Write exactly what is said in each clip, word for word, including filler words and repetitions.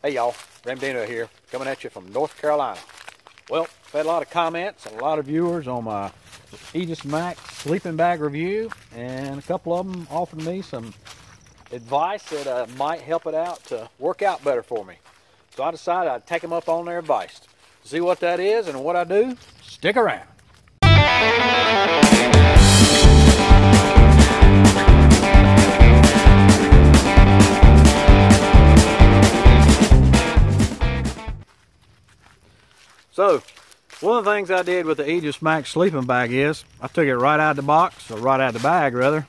Hey y'all, Ramdino here, coming at you from North Carolina. Well, I've had a lot of comments and a lot of viewers on my Aegismax sleeping bag review, and a couple of them offered me some advice that uh, might help it out to work out better for me. So I decided I'd take them up on their advice. See what that is and what I do? Stick around. So, one of the things I did with the Aegismax sleeping bag is I took it right out of the box, or right out of the bag rather,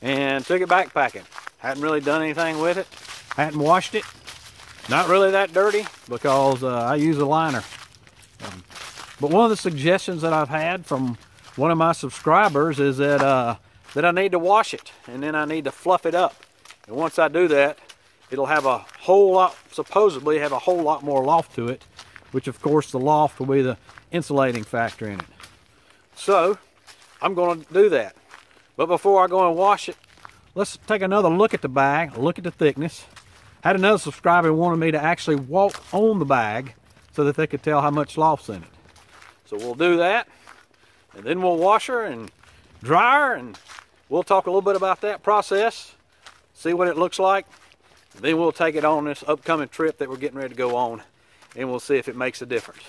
and took it backpacking. Hadn't really done anything with it. Hadn't washed it. Not really that dirty because uh, I use a liner. Um, but one of the suggestions that I've had from one of my subscribers is that uh, that I need to wash it, and then I need to fluff it up. And once I do that, it'll have a whole lot, supposedly have a whole lot more loft to it, which of course the loft will be the insulating factor in it. So I'm going to do that. But before I go and wash it, let's take another look at the bag, look at the thickness. I had another subscriber who wanted me to actually walk on the bag so that they could tell how much loft's in it. So we'll do that, and then we'll wash her and dry her, and we'll talk a little bit about that process, see what it looks like. Then we'll take it on this upcoming trip that we're getting ready to go on, and we'll see if it makes a difference.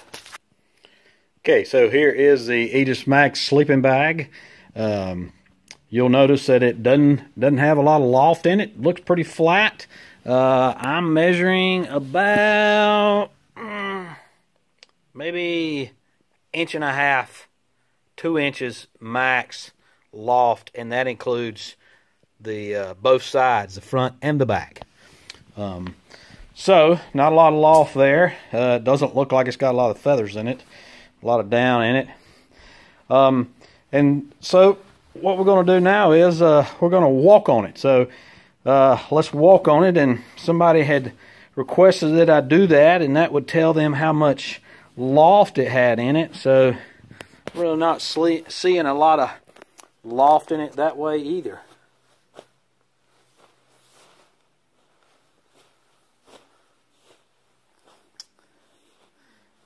Okay, so here is the Aegismax sleeping bag. Um, you'll notice that it doesn't, doesn't have a lot of loft in it. It looks pretty flat. Uh, I'm measuring about mm, maybe inch and a half, two inches max loft, and that includes the uh, both sides, the front and the back. Um, So, not a lot of loft there. Uh, it doesn't look like it's got a lot of feathers in it, a lot of down in it. Um, and so, what we're going to do now is uh, we're going to walk on it. So, uh, let's walk on it. And somebody had requested that I do that, and that would tell them how much loft it had in it. So, really not seeing a lot of loft in it that way either.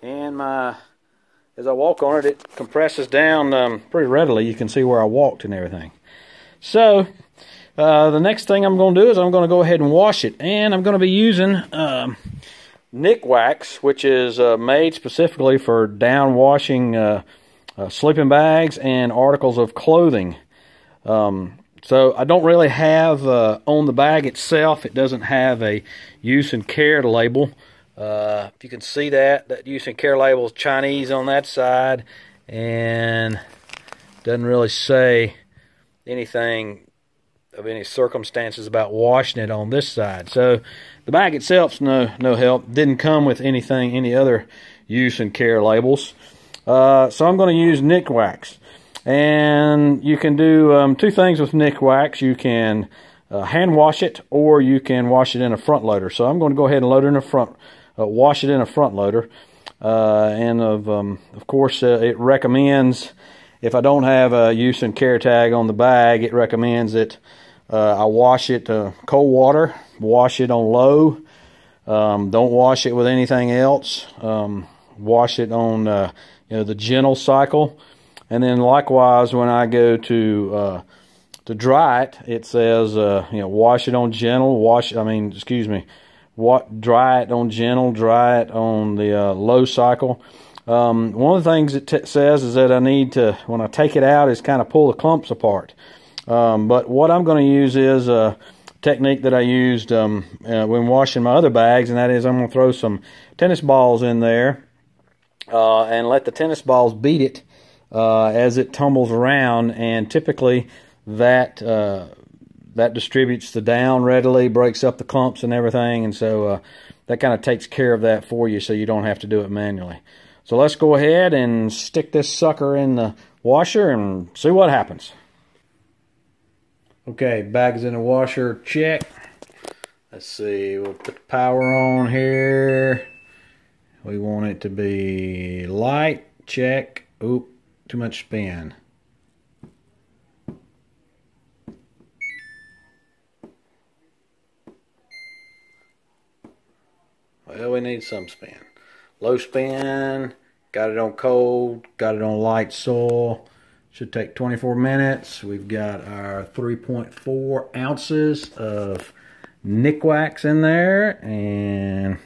And my, as I walk on it, it compresses down um, pretty readily. You can see where I walked and everything. So, uh, the next thing I'm going to do is I'm going to go ahead and wash it. And I'm going to be using um, Nikwax, which is uh, made specifically for down washing uh, uh, sleeping bags and articles of clothing. Um, so, I don't really have uh, on the bag itself, it doesn't have a use and care label. Uh, if you can see that, that use and care label is Chinese on that side, and doesn't really say anything of any circumstances about washing it on this side. So the bag itself's no no help. Didn't come with anything, any other use and care labels. Uh, so I'm going to use Nikwax, and you can do um, two things with Nikwax. You can uh, hand wash it, or you can wash it in a front loader. So I'm going to go ahead and load it in a front. Uh, wash it in a front loader, uh, and of um, of course uh, it recommends, if I don't have a use and care tag on the bag, it recommends that uh, I wash it uh, cold water, wash it on low, um, don't wash it with anything else, um, wash it on uh, you know, the gentle cycle, and then likewise when I go to uh, to dry it, it says uh, you know, wash it on gentle, wash I mean excuse me. What, dry it on gentle, dry it on the uh, low cycle. Um, one of the things it t says is that I need to, when I take it out, is kind of pull the clumps apart. Um, but what I'm going to use is a technique that I used um, uh, when washing my other bags, and that is I'm going to throw some tennis balls in there uh, and let the tennis balls beat it uh, as it tumbles around, and typically that uh, that distributes the down readily, breaks up the clumps and everything, and so uh, that kind of takes care of that for you, so you don't have to do it manually. So let's go ahead and stick this sucker in the washer and see what happens. Okay, bag is in the washer, check. Let's see, we'll put the power on here. We want it to be light, check. Oop, too much spin. Well, we need some spin. Low spin, got it on cold, got it on light soil. Should take twenty-four minutes. We've got our three point four ounces of Nikwax in there, and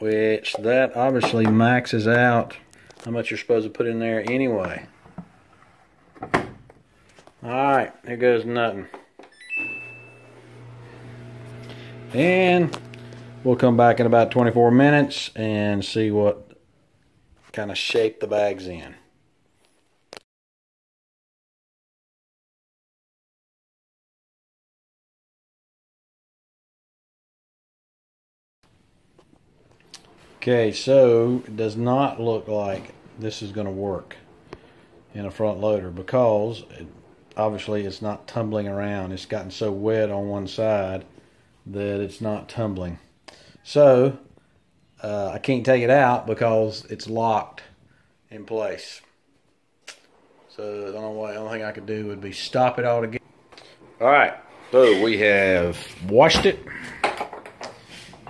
which that obviously maxes out how much you're supposed to put in there anyway. Alright, here goes nothing. And we'll come back in about twenty-four minutes and see what kind of shape the bag's in. Okay, so it does not look like this is going to work in a front loader, because it, obviously it's not tumbling around. It's gotten so wet on one side that it's not tumbling. So uh, I can't take it out because it's locked in place. So the only, way, the only thing I could do would be stop it all together. All right, so we have washed it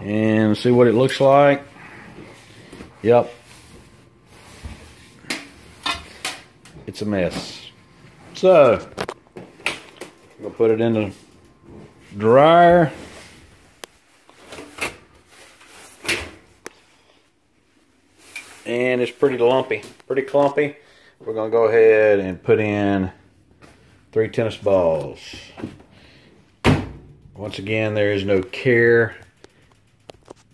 and see what it looks like. Yep. It's a mess. So, I'm going to put it in the dryer. And it's pretty lumpy, pretty clumpy. We're going to go ahead and put in three tennis balls. Once again, there is no care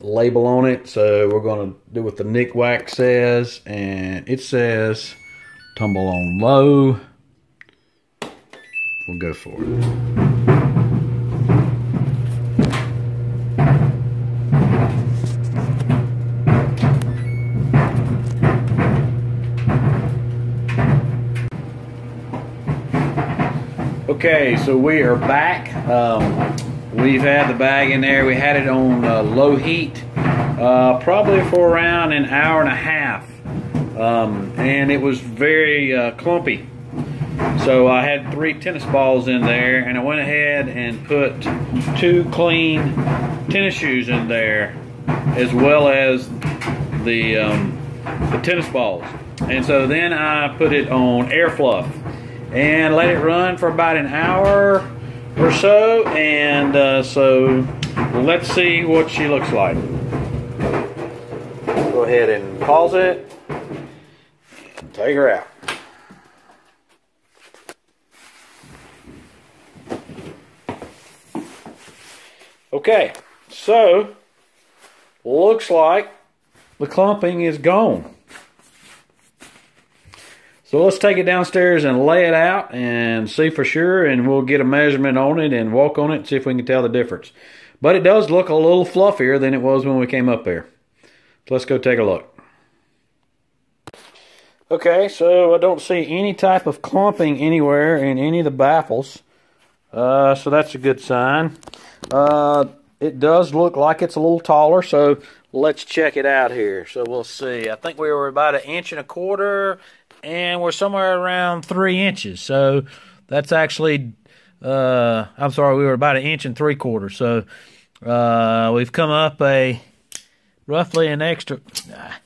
label on it, so we're going to do what the Nikwax says, and it says tumble on low. We'll go for it. Okay, so we are back. um, We've had the bag in there. We had it on uh, low heat, uh, probably for around an hour and a half, um, and it was very uh, clumpy. So I had three tennis balls in there, and I went ahead and put two clean tennis shoes in there, as well as the um, the tennis balls. And so then I put it on air fluff and let it run for about an hour or so, and uh, so let's see what she looks like. Go ahead and pause it and take her out. Okay, so looks like the clumping is gone. So let's take it downstairs and lay it out and see for sure, and we'll get a measurement on it and walk on it and see if we can tell the difference. But it does look a little fluffier than it was when we came up there. So let's go take a look. Okay, so I don't see any type of clumping anywhere in any of the baffles. Uh, so that's a good sign. Uh, it does look like it's a little taller, so let's check it out here. So we'll see. I think we were about an inch and a quarter, and we're somewhere around three inches. So that's actually, uh, I'm sorry, we were about an inch and three quarters. So uh, we've come up a, roughly an extra, ah,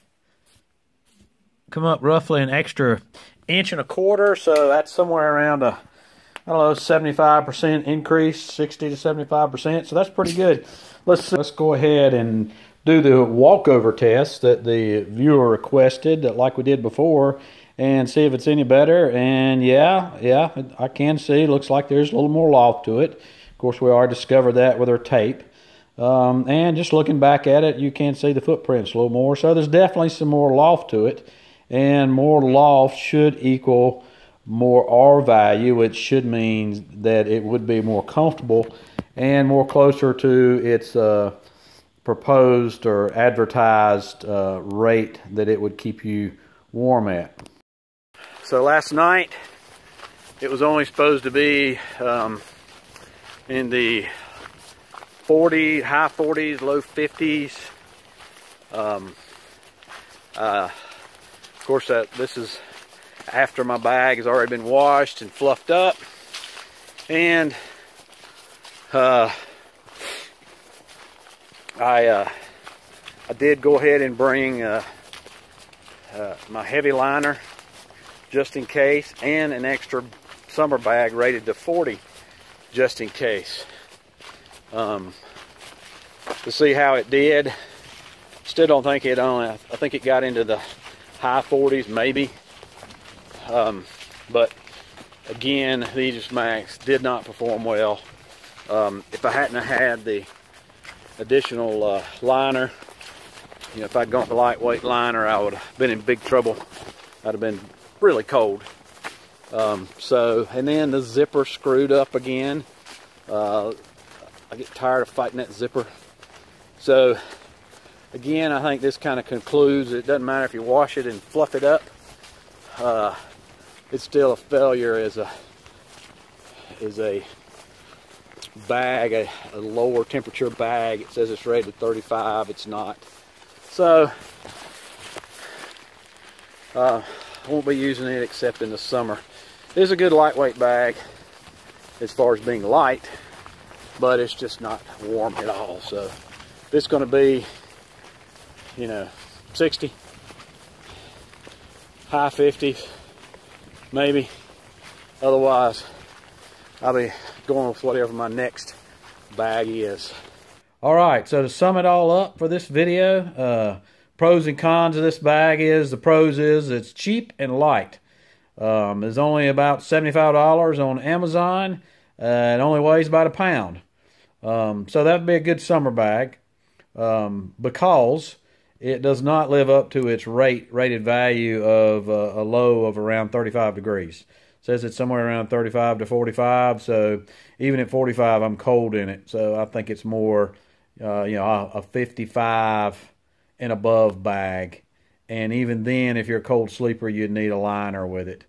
come up roughly an extra inch and a quarter. So that's somewhere around a, I don't know, seventy-five percent increase, sixty to seventy-five percent. So that's pretty good. Let's, let's go ahead and do the walkover test that the viewer requested, that like we did before, and see if it's any better. And yeah, yeah, I can see it looks like there's a little more loft to it. Of course, we already discovered that with our tape. Um, and just looking back at it, you can see the footprints a little more. So there's definitely some more loft to it, and more loft should equal more R-value, which should mean that it would be more comfortable and more closer to its uh, proposed or advertised uh, rate that it would keep you warm at. So last night, it was only supposed to be um, in the forty, high forties, low fifties. Um, uh, of course, that this is after my bag has already been washed and fluffed up. And uh, I uh, I did go ahead and bring uh, uh, my heavy liner just in case, and an extra summer bag rated to forty just in case, um, to see how it did. Still don't think it only, I think it got into the high forties maybe, um, but again, the Aegismax did not perform well. Um, if I hadn't had the additional uh, liner, you know, if I'd gone for lightweight liner, I would have been in big trouble. I'd have been really cold. Um, so, and then the zipper screwed up again. Uh, I get tired of fighting that zipper. So, again, I think this kind of concludes, it doesn't matter if you wash it and fluff it up, uh, it's still a failure as a is a bag, a, a lower temperature bag. It says it's rated thirty-five, it's not. So, uh, I won't be using it except in the summer. It's a good lightweight bag as far as being light, but it's just not warm at all. So, it's going to be, you know, sixty, high fifties, maybe. Otherwise, I'll be going with whatever my next bag is. All right, so to sum it all up for this video, uh, pros and cons of this bag is, the pros is it's cheap and light. Um, it's only about seventy-five dollars on Amazon. Uh, it only weighs about a pound. Um, so that would be a good summer bag, um, because it does not live up to its rate rated value of uh, a low of around thirty-five degrees. It says it's somewhere around thirty-five to forty-five, so even at forty-five, I'm cold in it. So I think it's more, uh, you know, a fifty-five and above bag. And even then, if you're a cold sleeper, you'd need a liner with it.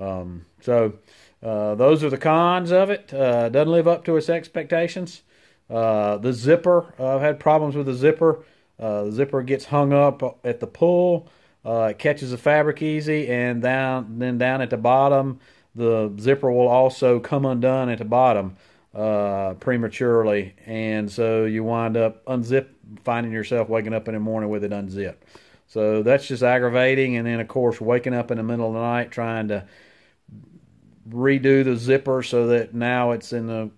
Um, so uh, those are the cons of it. Uh, doesn't live up to its expectations. Uh, the zipper, uh, I've had problems with the zipper. Uh, the zipper gets hung up at the pull, uh, it catches the fabric easy, and down, then down at the bottom, the zipper will also come undone at the bottom uh, prematurely, and so you wind up unzip, finding yourself waking up in the morning with it unzipped. So that's just aggravating, and then of course waking up in the middle of the night trying to redo the zipper so that now it's in the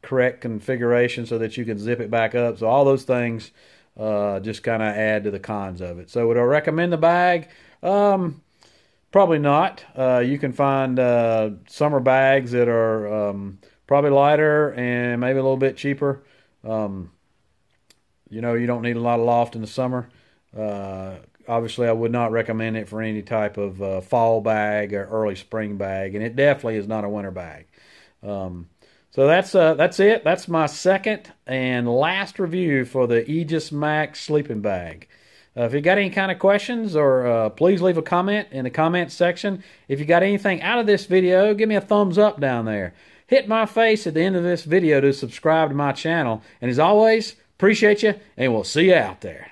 correct configuration so that you can zip it back up. So all those things Uh, just kind of add to the cons of it. So would I recommend the bag? Um, probably not. Uh, you can find uh, summer bags that are um, probably lighter and maybe a little bit cheaper. Um, you know, you don't need a lot of loft in the summer. Uh, obviously, I would not recommend it for any type of uh, fall bag or early spring bag, and it definitely is not a winter bag. Um, So that's uh, that's it. That's my second and last review for the Aegismax sleeping bag. Uh, if you got any kind of questions, or uh, please leave a comment in the comments section. If you got anything out of this video, give me a thumbs up down there. Hit my face at the end of this video to subscribe to my channel. And as always, appreciate you, and we'll see you out there.